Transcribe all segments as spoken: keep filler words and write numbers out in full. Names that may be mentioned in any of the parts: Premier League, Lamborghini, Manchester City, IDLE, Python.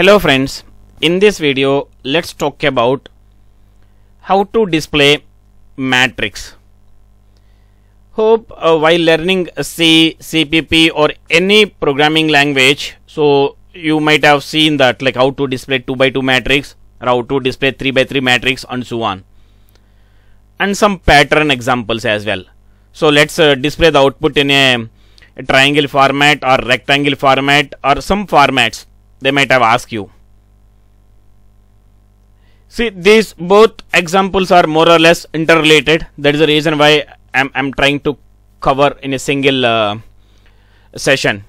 Hello friends, in this video let's talk about how to display matrix. Hope uh, while learning C, C P P or any programming language, so you might have seen that, like how to display two by two matrix or how to display three by three matrix and so on, and some pattern examples as well. So let's uh, display the output in a, a triangle format or rectangle format or some formats they might have asked you. See, these both examples are more or less interrelated. That is the reason why I'm, I'm trying to cover in a single uh, session.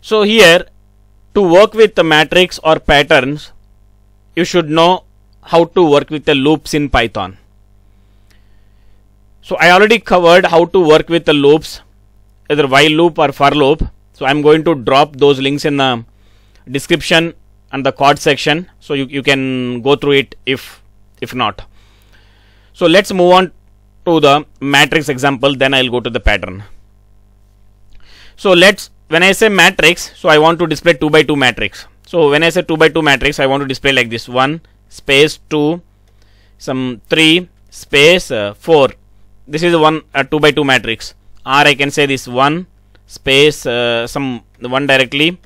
So here, to work with the matrix or patterns, you should know how to work with the loops in Python. So I already covered how to work with the loops, either while loop or for loop. So I'm going to drop those links in the description and the card section, so you, you can go through it if if not. So let's move on to the matrix example, then I'll go to the pattern. So let's, when I say matrix, so I want to display two by two matrix. So when I say two by two matrix, I want to display like this: one space two, some three space four. This is one uh, two by two matrix. Or I can say this one space uh, some one directly,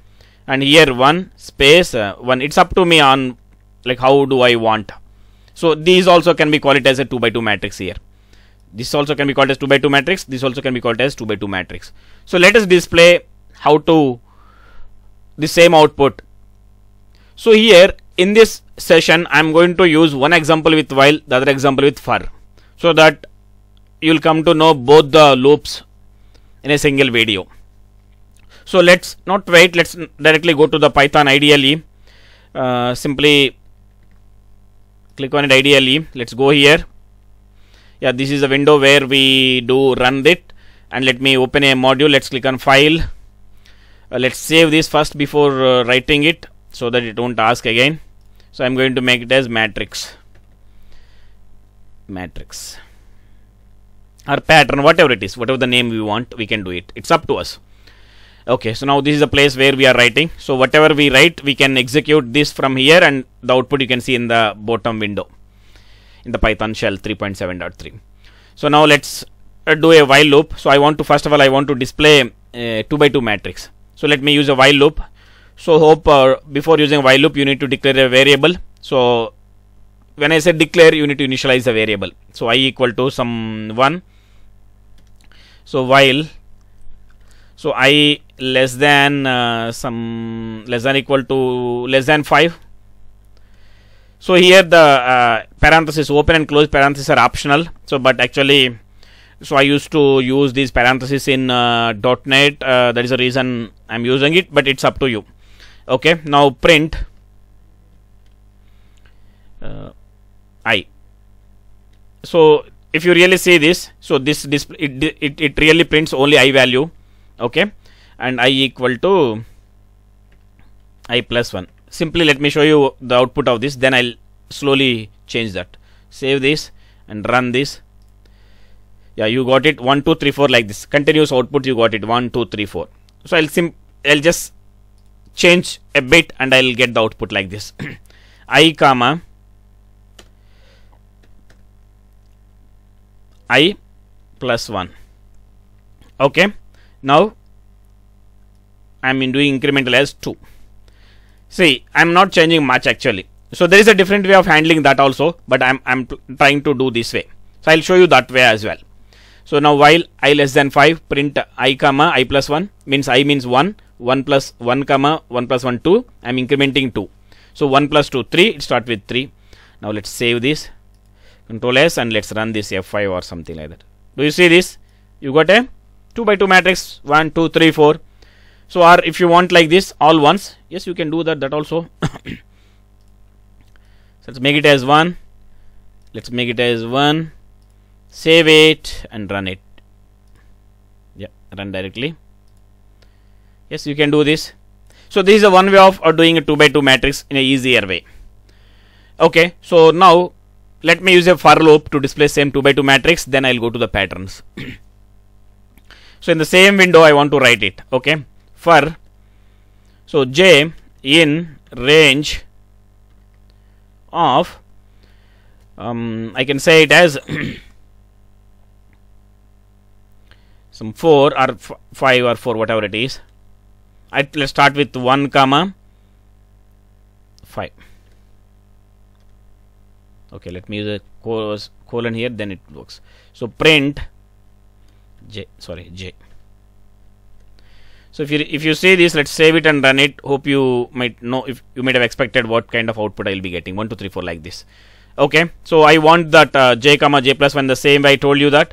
and here one space uh, one. It's up to me on like how do I want. So these also can be called it as a two by two matrix here. This also can be called as two by two matrix. This also can be called as two by two matrix. So let us display how to the same output. So here in this session, I'm going to use one example with while, the other example with for, so that you'll come to know both the loops in a single video. So let's not wait, let's directly go to the Python I D L E. Uh, simply click on it, I D L E. Let's go here. Yeah, this is a window where we do run it. And let me open a module. Let's click on File. Uh, let's save this first before uh, writing it, so that it don't ask again. So I'm going to make it as matrix. Matrix. Or pattern, whatever it is, whatever the name we want, we can do it. It's up to us. Okay, so now this is the place where we are writing. So whatever we write, we can execute this from here, and the output you can see in the bottom window in the Python shell three point seven point three. So now let's uh, do a while loop. So I want to, first of all, I want to display a two by two matrix. So let me use a while loop. So hope uh, before using while loop, you need to declare a variable. So when I say declare, you need to initialize a variable. So I equal to some one. So while, so I less than uh, some less than equal to less than five. So here the uh, parenthesis, open and close parenthesis are optional. So but actually, so I used to use these parentheses in uh, dot net. Uh, that is the reason I'm using it, but it's up to you. Okay, now print uh, I. So if you really see this, so this display, it, it, it really prints only I value. Okay, and I equal to I plus one. Simply let me show you the output of this, then I'll slowly change that. Save this and run this. Yeah, you got it, one two three four, like this continuous output. You got it, one two three four. So I'll sim I'll just change a bit and I'll get the output like this. I comma I plus one. Okay, now I'm in doing incremental as two. See, I'm not changing much actually. So there is a different way of handling that also, but I'm I'm trying to do this way. So I'll show you that way as well. So now while I less than five, print I comma I plus one, means I means one, one plus one comma one plus one two. I'm incrementing two. So one plus two three. It starts with three. Now let's save this. Control S and let's run this F five or something like that. Do you see this? You got a two by two matrix, one two three four. So or if you want like this all ones, yes, you can do that that also. So let's make it as one. Let's make it as one. Save it and run it. Yeah, run directly. Yes, you can do this. So this is a one way of uh, doing a two by two matrix in an easier way. Okay, so now let me use a for loop to display same two by two matrix, then I'll go to the patterns. So in the same window I want to write it. Okay, for, so j in range of um, I can say it as some four or f five or four, whatever it is. I, let's start with one comma five. Okay, let me use a colon here, then it works. So print j, sorry j. So if you if you see this, let's save it and run it. Hope you might know, if you might have expected what kind of output I will be getting, one two three four like this. Okay, so I want that uh, j comma j plus one the same way I told you that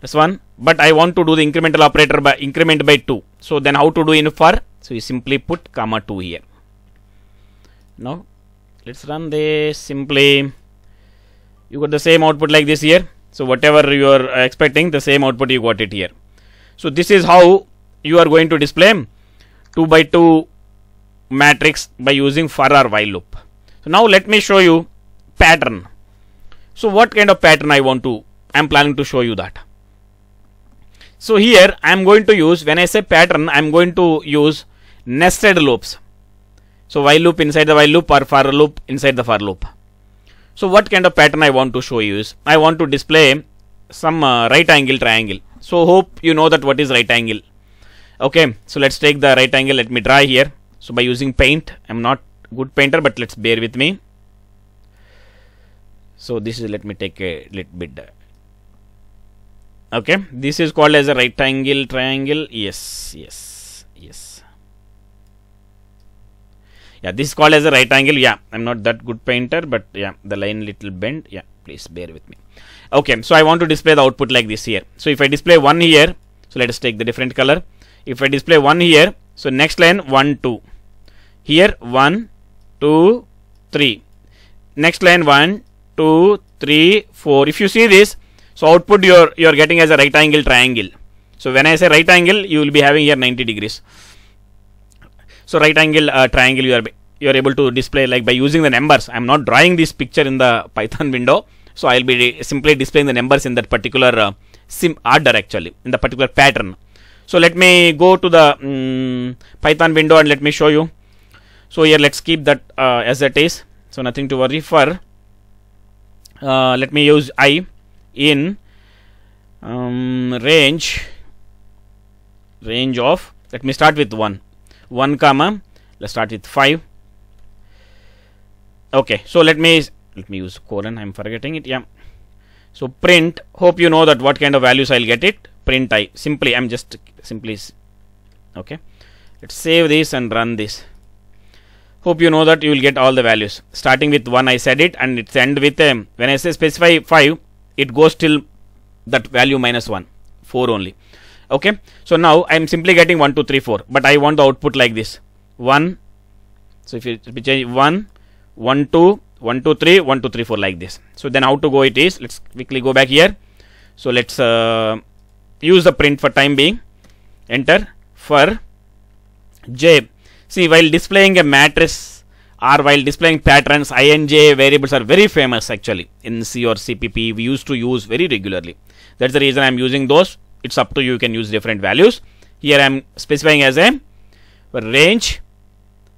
plus one, but I want to do the incremental operator by increment by two. So then how to do in for? So you simply put comma two here. Now let's run this. Simply you got the same output like this here. So whatever you are expecting, the same output you got it here. So this is how you are going to display two by two matrix by using for or while loop. So now let me show you pattern. So what kind of pattern I want to, I am planning to show you that. So here I am going to use, when I say pattern, I am going to use nested loops. So while loop inside the while loop or for loop inside the for loop. So what kind of pattern I want to show you is, I want to display some uh, right angle triangle. So hope you know that what is right angle. Okay, so let's take the right angle. Let me try here. So by using paint, I'm not good painter, but let's bear with me. So this is, let me take a little bit. Okay, this is called as a right angle triangle. Yes, yes, yes. Yeah, this is called as a right angle. Yeah, I'm not that good painter, but yeah, the line little bent. Yeah, please bear with me. Okay, so I want to display the output like this here. So if I display one here, so let us take the different color. If I display one here, so next line one, two. Here one, two, three. Next line one, two, three, four. If you see this, so output you're you're getting as a right angle triangle. So when I say right angle, you will be having here ninety degrees. So right angle uh, triangle you are you are able to display like by using the numbers. I am not drawing this picture in the Python window, so I will be simply displaying the numbers in that particular uh, sim order, actually in the particular pattern. So let me go to the um, Python window and let me show you. So here let's keep that uh, as it is. So nothing to worry for. Uh, let me use I in um, range range of. Let me start with one. one comma, let's start with five. Okay, so let me let me use colon, I'm forgetting it. Yeah, so print, hope you know that what kind of values I'll get it. Print I, simply I'm just simply okay, let's save this and run this. Hope you know that you will get all the values starting with one. I said it, and it's end with a, when I say specify five, it goes till that value minus one, four only. Okay, so now I am simply getting one, two, three, four, but I want the output like this. one, so if you change one, one, two, one, two, three, one, two, three, four like this. So then how to go it is, let's quickly go back here. So let's uh, use the print for time being, enter for j. See, while displaying a matrix or while displaying patterns, I and j variables are very famous actually in C or C P P. We used to use very regularly. That's the reason I am using those. It's up to you, you can use different values. Here I am specifying as a range.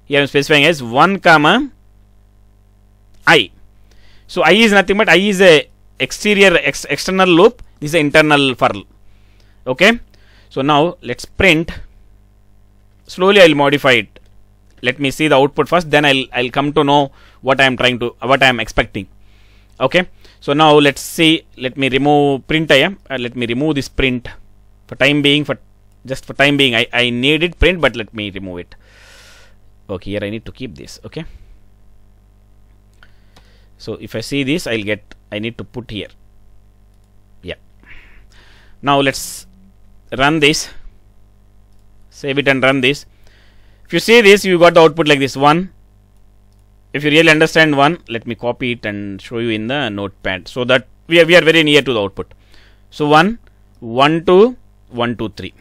Here I am specifying as one comma I. So I is nothing but I is a exterior ex external loop. This is an internal for loop. Okay. So now let's print. Slowly I will modify it. Let me see the output first. Then I'll I'll come to know what I am trying to what I am expecting. Okay. So now let's see, let me remove print I am, uh, let me remove this print for time being, for just for time being, I, I need it print, but let me remove it. Okay, here I need to keep this, okay. So if I see this, I'll get, I need to put here, yeah. Now let's run this, save it and run this. If you see this, you got the output like this, one. If you really understand one, let me copy it and show you in the notepad so that we are, we are very near to the output. So one, one, two, one, two, three.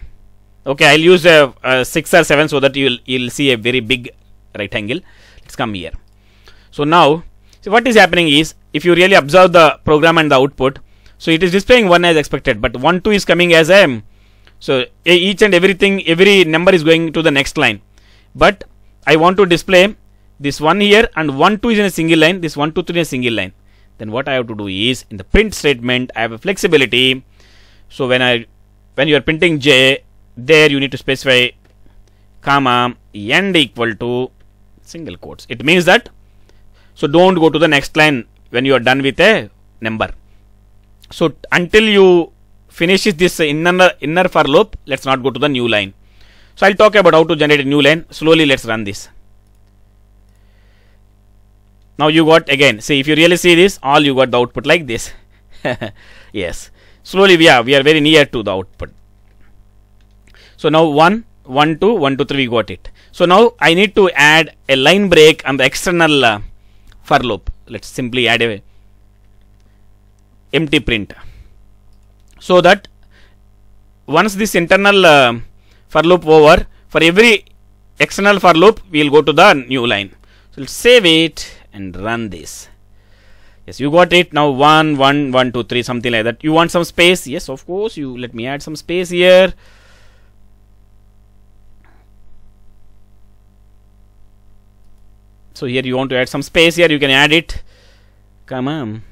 Okay, I'll use a, a six or seven so that you'll you'll see a very big right angle. Let's come here. So now, so what is happening is, if you really observe the program and the output, so it is displaying one as expected, but one, two is coming as a So each and everything, every number is going to the next line, but I want to display this one here and one, two is in a single line, this one, two, three in a single line. Then what I have to do is, in the print statement, I have a flexibility. So when I, when you are printing J, there you need to specify comma end equal to single quotes. It means that, so don't go to the next line when you are done with a number. So until you finish this inner, inner for loop, let's not go to the new line. So I'll talk about how to generate a new line. Slowly let's run this. Now you got again, see if you really see this, all you got the output like this. Yes. Slowly we are, we are very near to the output. So now one, one, two, one, two, three, we got it. So now I need to add a line break on the external uh, for loop. Let's simply add a empty print. So that once this internal uh, for loop over, for every external for loop, we will go to the new line. So let's save it and run this. Yes, you got it. Now one, one, one, two, three, something like that. You want some space? Yes, of course. You let me add some space here. So here you want to add some space here, you can add it. Come on.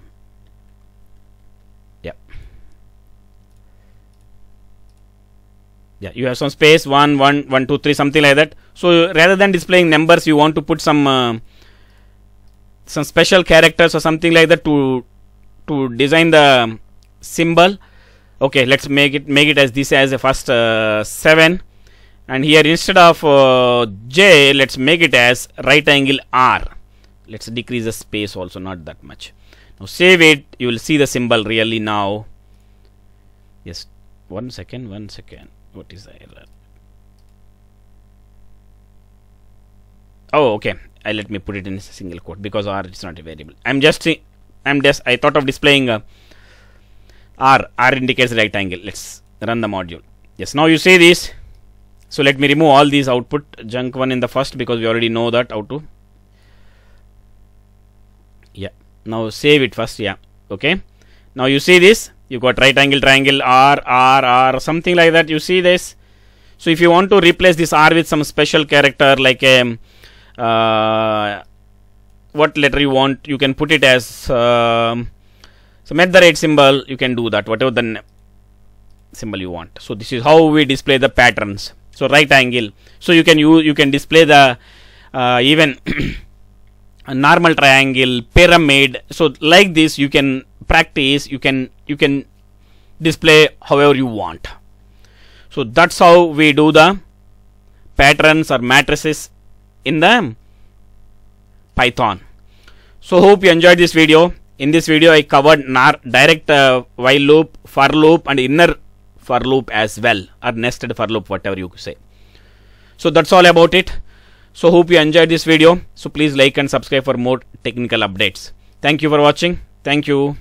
Yeah. Yeah, you have some space, one, one, one, two, three, something like that. So rather than displaying numbers, you want to put some uh, some special characters or something like that to to design the symbol. Okay, let's make it make it as this as a first uh, seven. And here instead of uh, J, let's make it as right angle R. Let's decrease the space also, not that much. Now save it, you will see the symbol really now. Yes, one second, one second. What is the error? Oh, okay. I let me put it in a single quote because R is not a variable. I'm just, I'm just, I thought of displaying uh, R. R indicates right angle. Let's run the module. Yes, now you see this. So let me remove all these output junk one in the first because we already know that how to. Yeah. Now save it first. Yeah. Okay. Now you see this. You got right angle triangle R, R, R, something like that. You see this. So if you want to replace this R with some special character like a, uh, what letter you want, you can put it as um, some at the right symbol. You can do that. Whatever the symbol you want. So this is how we display the patterns. So right angle. So you can use, you can display the uh, even a normal triangle, pyramid. So like this, you can practice. You can you can display however you want. So that's how we do the patterns or matrices in the Python. So hope you enjoyed this video. In this video, I covered direct uh, while loop, for loop, and inner for loop as well, or nested for loop, whatever you say. So that's all about it. So hope you enjoyed this video. So please like and subscribe for more technical updates. Thank you for watching. Thank you.